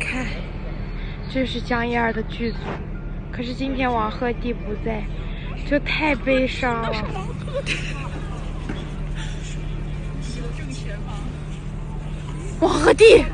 看，这是江一二的剧组，可是今天王鹤棣不在，这太悲伤了。王鹤棣。